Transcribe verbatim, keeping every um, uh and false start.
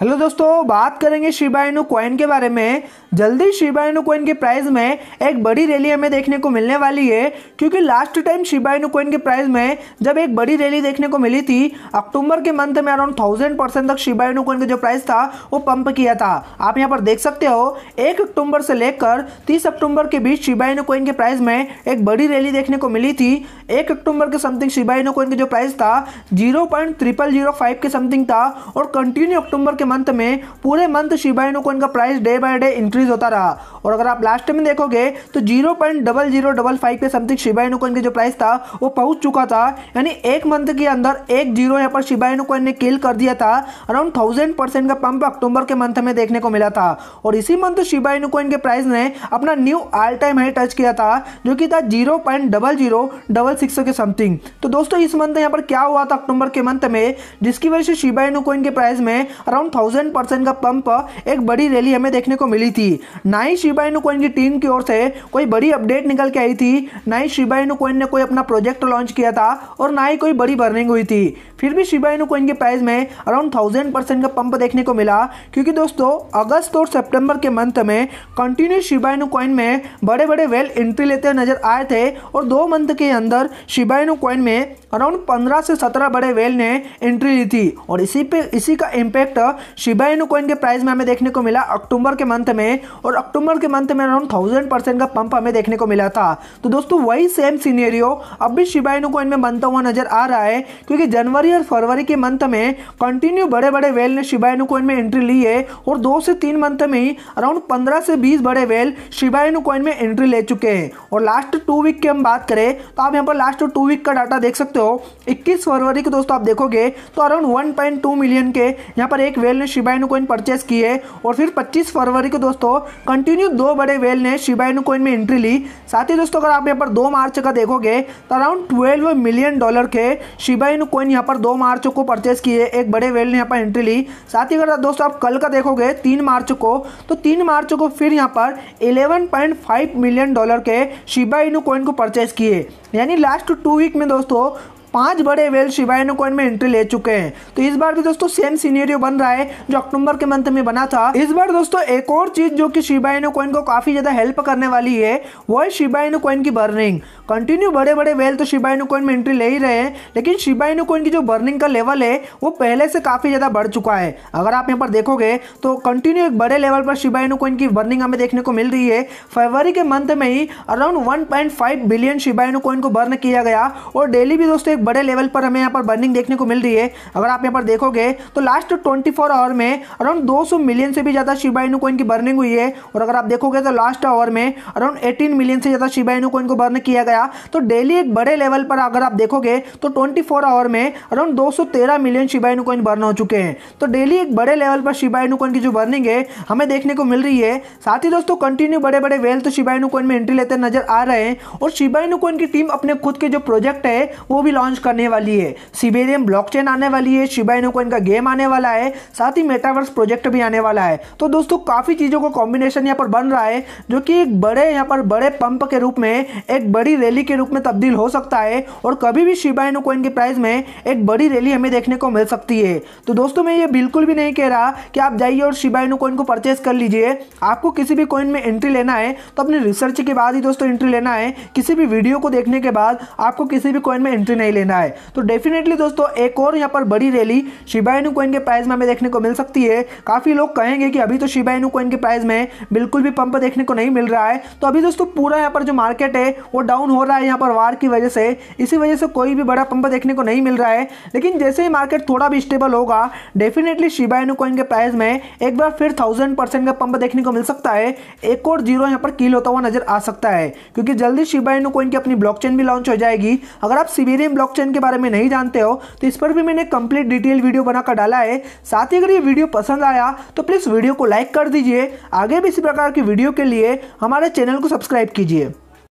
Hello दोस्तों, बात करेंगे शिबा इनु कॉइन के बारे में। जल्दी शिबा इनु कॉइन के प्राइस में एक बड़ी रैली हमें देखने को मिलने वाली है, क्योंकि last time Shiba Inu coin के प्राइस में जब एक बड़ी रैली देखने को मिली थी अक्टूबर के मंथ में, अराउंड थाउजेंड परसेंट तक शिबा इनु कॉइन का जो प्राइस था वो पंप किया था। आप यहाँ पर देख सकते हो एक अक्टूबर से लेकर तीस अक्टूबर के बीच शिबा इनु कॉइन के प्राइस में एक बड़ी रैली देखने को मिली थी। एक अक्टूबर के समथिंग शिबा इनु कॉइन का जो प्राइस था zero point triple zero five के समथिंग था, और कंटिन्यू अक्टूबर मंथ में पूरे मंथ शिबा इनु कॉइन का price day by day increase होता रहा। और अगर आप लास्ट में देखोगे तो zero point zero zero five के समथिंग शिबा इनु कॉइन का जो प्राइस था वो पहुंच चुका था, यानी एक मंथ के अंदर एक जीरो यहाँ पर शिबा इनु कॉइन ने किल कर दिया था। अराउंड थाउजेंड परसेंट का पंप अक्टूबर के मंथ में देखने को मिला था, और इसी मंथ शिबा इनु कॉइन के प्राइस ने अपना new all time high touch किया था, जो कि था zero point double zero double six के समथिंग। तो दोस्तों, इस मंथ यहाँ पर क्या हुआ था अक्टूबर के मंथ में, जिसकी वजह से शिबा इनु कॉइन के प्राइस में अराउंड थाउजेंड परसेंट का पंप एक बड़ी रैली हमें देखने को मिली थी। ना ही शिबा इनु कॉइन की टीम की ओर से कोई बड़ी अपडेट निकल के आई थी, ना ही शिबा इनु कॉइन ने कोई अपना प्रोजेक्ट लॉन्च किया था, और ना ही कोई बड़ी बर्निंग हुई थी। फिर भी शिबा इनु कॉइन के प्राइस में अराउंड थाउजेंड परसेंट का पंप देखने को मिला, क्योंकि दोस्तों अगस्त और सेप्टेम्बर के मंथ में कंटिन्यू शिबा इनु कॉइन में बड़े बड़े वेल एंट्री लेते नजर आए थे, और दो मंथ के अंदर शिबा इनु कॉइन में अराउंड पंद्रह से सत्रह बड़े वेल ने एंट्री ली थी, और इसी पे इसी का इम्पैक्ट शिबा इनु कॉइन के प्राइस में हमें देखने को मिला अक्टूबर के मंथ में। और अक्टूबर के मंथ में अराउंड थाउजेंड परसेंट का पंप हमें देखने को मिला था। तो दोस्तों, वही सेम सिनेरियो अब भी शिबा इनु कॉइन में बनता हुआ नजर आ रहा है, क्योंकि जनवरी और फरवरी के मंथ में कंटिन्यू बड़े बड़े वेल ने शिबा इनु कॉइन में एंट्री ली है, और दो से तीन मंथ में ही अराउंड पंद्रह से बीस बड़े वेल शिबा इनु कॉइन में एंट्री ले चुके हैं। और लास्ट टू वीक की हम बात करें तो आप यहाँ पर लास्ट टू वीक का डाटा देख सकते हो। इक्कीस फरवरी को दोस्तों आप देखोगे तो around one point two million के यहाँ पर एक वेल ने शिबा इनु कॉइन परचेस की है, और फिर पच्चीस फरवरी को दोस्तों कंटिन्यू दो बड़े वेल ने शिबा इनु कॉइन में एंट्री ली। साथ ही दोस्तों, अगर आप यहाँ पर दो मार्च का देखोगे तो अराउंड ट्वेल्व मिलियन डॉलर के शिबा इनु कॉइन यहाँ पर दो मार्च को परचेस किए, एक बड़े वेल ने यहाँ पर एंट्री ली। साथ ही अगर दोस्तों आप कल का देखोगे तीन मार्च को, तो तीन मार्च को फिर यहाँ पर eleven point five million dollar के शिबा इनु कॉइन को परचेस किए, यानी लास्ट टू वीक में दोस्तों पांच बड़े वेल शिबा इनु कॉइन में एंट्री ले चुके हैं। तो इस बार भी दोस्तों सेम सिनेरियो बन रहा है जो अक्टूबर के मंथ में बना था। इस बार दोस्तों एक और चीज जो कि शिबा इनु कॉइन को काफी ज्यादा हेल्प करने वाली है, वो है शिबा इनु कॉइन की बर्निंग। कंटिन्यू बड़े बड़े वेल तो शिबा इनु कॉइन में एंट्री ले ही रहे हैं, लेकिन शिबा इनु कॉइन की जो बर्निंग का लेवल है वो पहले से काफी ज्यादा बढ़ चुका है। अगर आप यहाँ पर देखोगे तो कंटिन्यू एक बड़े लेवल पर शिबा इनु कॉइन की बर्निंग हमें देखने को मिल रही है। फरवरी के मंथ में ही around one point five billion Shiba Inu coin को बर्न किया गया, और डेली भी दोस्तों बड़े लेवल पर हमें यहाँ पर बर्निंग देखने को मिल रही है। अगर आप यहाँ पर देखोगे तो लास्ट चौबीस आवर में अराउंड दो सौ मिलियन से भी ज्यादा शिबा इनु कॉइन की बर्निंग हुई है, और अगर आप देखोगे तो लास्ट आवर में अराउंड अठारह मिलियन से ज्यादा शिबा इनु कॉइन को बर्न किया गया। तो डेली एक बड़े लेवल पर अगर आप देखोगे तो चौबीस आवर में अराउंड दो सौ तेरह million Shiba Inu coin burn हो चुके हैं। तो डेली एक बड़े लेवल पर शिबा इनु कॉइन की जो बर्निंग है हमें देखने को मिल रही है। साथ ही दोस्तों कंटिन्यू बड़े बड़े वेल तो शिबा इनु कॉइन में एंट्री लेते नजर आ रहे हैं, और शिबा इनु कॉइन की टीम अपने खुद के जो प्रोजेक्ट है वो भी लॉन्च करने वाली है। शिबेरियम ब्लॉकचेन आने वाली है, शिबा इनु कॉइन का गेम आने वाला है, साथ ही मेटावर्स प्रोजेक्ट भी आने वाला है। तो दोस्तों काफी चीजों का कॉम्बिनेशन यहाँ पर बन रहा है, जो कि एक बड़े यहाँ पर बड़े पंप के रूप में, एक बड़ी रैली के रूप में तब्दील हो सकता है, और कभी भी शिबा इनु कॉइन के प्राइस में एक बड़ी रैली हमें देखने को मिल सकती है। तो दोस्तों मैं ये बिल्कुल भी नहीं कह रहा कि आप जाइए और शिबा इनु कॉइन को परचेस कर लीजिए। आपको किसी भी कॉइन में एंट्री लेना है तो अपने रिसर्च के बाद ही दोस्तों एंट्री लेना है, किसी भी वीडियो को देखने के बाद आपको किसी भी कॉइन में एंट्री नहीं लेना है। तो डेफिनेटली दोस्तों एक और यहाँ पर बड़ी रैली शिबा इनु कॉइन के प्राइस में हमें देखने को मिल सकती है। काफी लोग कहेंगे कि अभी तो शिबा इनु कॉइन के प्राइस में बिल्कुल भी पंप देखने को नहीं मिल रहा है, तो अभी दोस्तों पूरा यहाँ पर जो मार्केट है वो डाउन हो रहा है यहाँ पर वार की वजह से, इसी वजह से कोई भी बड़ा पंप देखने को नहीं मिल रहा है। लेकिन जैसे ही मार्केट थोड़ा भी स्टेबल होगा, डेफिनेटली शिबा इनु कॉइन के प्राइस में एक बार फिर थाउजेंड परसेंट का पंप देखने को मिल सकता है, एक और जीरो यहाँ पर कील होता हुआ नजर आ सकता है, क्योंकि जल्दी शिबा इनु कॉइन की अपनी ब्लॉकचेन भी लॉन्च हो जाएगी। अगर आप शिबेरियम ब्लॉकचेन के बारे में नहीं जानते हो तो इस पर भी मैंने कंप्लीट डिटेल वीडियो बनाकर डाला है। साथ ही अगर ये वीडियो पसंद आया तो प्लीज़ वीडियो को लाइक कर दीजिए। आगे भी इसी प्रकार की वीडियो के लिए हमारे चैनल को सब्सक्राइब कीजिए।